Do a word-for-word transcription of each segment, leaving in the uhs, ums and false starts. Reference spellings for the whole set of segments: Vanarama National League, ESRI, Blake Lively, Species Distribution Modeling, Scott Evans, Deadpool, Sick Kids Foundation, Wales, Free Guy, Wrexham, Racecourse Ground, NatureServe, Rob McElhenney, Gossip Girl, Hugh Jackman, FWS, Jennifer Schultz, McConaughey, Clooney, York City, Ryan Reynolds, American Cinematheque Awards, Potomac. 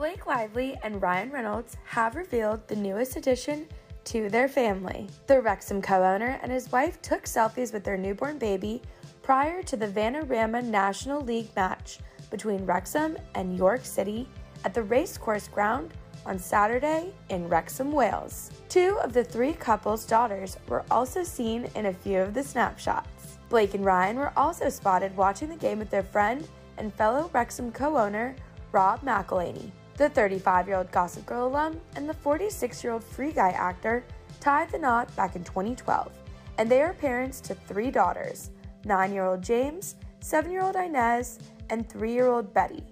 Blake Lively and Ryan Reynolds have revealed the newest addition to their family. The Wrexham co-owner and his wife took selfies with their newborn baby prior to the Vanarama National League match between Wrexham and York City at the Racecourse Ground on Saturday in Wrexham, Wales. Two of the three couples' daughters were also seen in a few of the snapshots. Blake and Ryan were also spotted watching the game with their friend and fellow Wrexham co-owner Rob McElhenney. The thirty-five-year-old Gossip Girl alum and the forty-six-year-old Free Guy actor tied the knot back in twenty twelve, and they are parents to three daughters, nine-year-old James, seven-year-old Inez, and three-year-old Betty,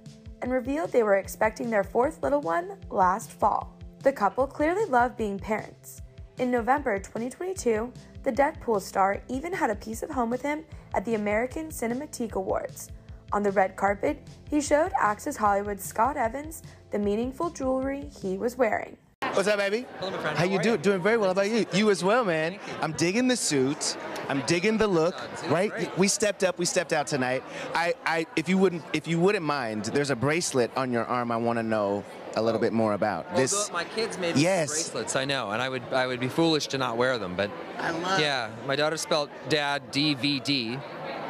and revealed they were expecting their fourth little one last fall. The couple clearly love being parents. In November twenty twenty-two, the Deadpool star even had a piece of home with him at the American Cinematheque Awards. On the red carpet, he showed Access Hollywood's Scott Evans the meaningful jewelry he was wearing. What's up, baby? Hello, my friend. How, How you doing? Doing very well. How about you? You as well, man. You. I'm digging the suit. I'm digging the look, uh, right? Great. We stepped up, we stepped out tonight. I, I, if you wouldn't, if you wouldn't mind, there's a bracelet on your arm. I want to know a little oh. bit more about well, this. My kids made yes. bracelets. I know, and I would, I would be foolish to not wear them. But I love yeah, my daughter spelled dad D V D,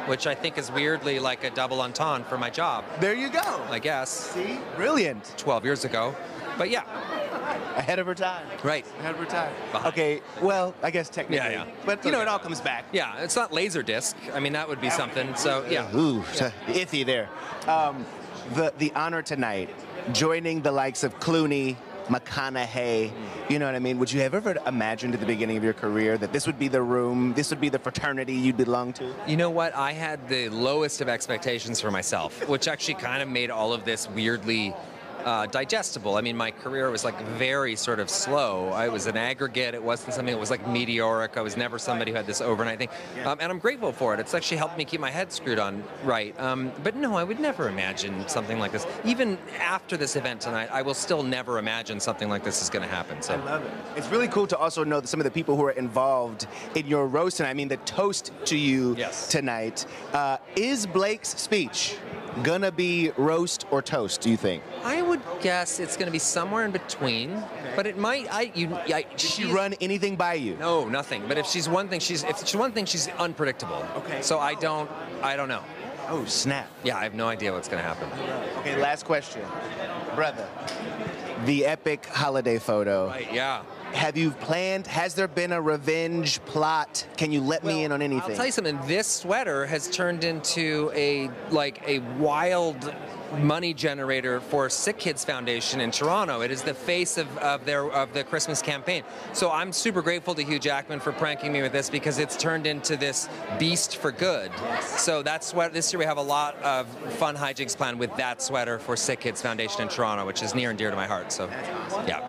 which I think is weirdly like a double entendre for my job. There you go. I guess. See, brilliant. Twelve years ago, but yeah. Ahead of her time. Right. Ahead of her time. Okay, well, I guess technically. Yeah, yeah. But, you know, it all comes back. Yeah, it's not Laserdisc. I mean, that would be something. So, yeah. Ooh, yeah. Iffy there. Um, the, the honor tonight, joining the likes of Clooney, McConaughey, you know what I mean? Would you have ever imagined at the beginning of your career that this would be the room, this would be the fraternity you'd belong to? You know what? I had the lowest of expectations for myself, which actually kind of made all of this weirdly Uh, digestible. I mean, my career was like very sort of slow. I was an aggregate. It wasn't something that was like meteoric. I was never somebody who had this overnight thing. Um, and I'm grateful for it. It's actually helped me keep my head screwed on right. Um, but no, I would never imagine something like this. Even after this event tonight, I will still never imagine something like this is going to happen. So I love it. It's really cool to also know that some of the people who are involved in your roast tonight, I mean, the toast to you yes. tonight, uh, is Blake's speech gonna be roast or toast, do you think? I would guess it's gonna be somewhere in between, okay. but it might. I you. I, Did she run anything by you? No, nothing. But if she's one thing, she's if she's one thing, she's unpredictable. Okay. So I don't. I don't know. Oh snap! Yeah, I have no idea what's gonna happen. Okay, last question, brother. The epic holiday photo. Right. Yeah. Have you planned? Has there been a revenge plot? Can you let well, me in on anything? I'll tell you something. This sweater has turned into a like a wild money generator for Sick Kids Foundation in Toronto. It is the face of, of their of the Christmas campaign. So I'm super grateful to Hugh Jackman for pranking me with this because it's turned into this beast for good. So that sweater. This year we have a lot of fun hijinks planned with that sweater for Sick Kids Foundation in Toronto, which is near and dear to my heart. So, yeah.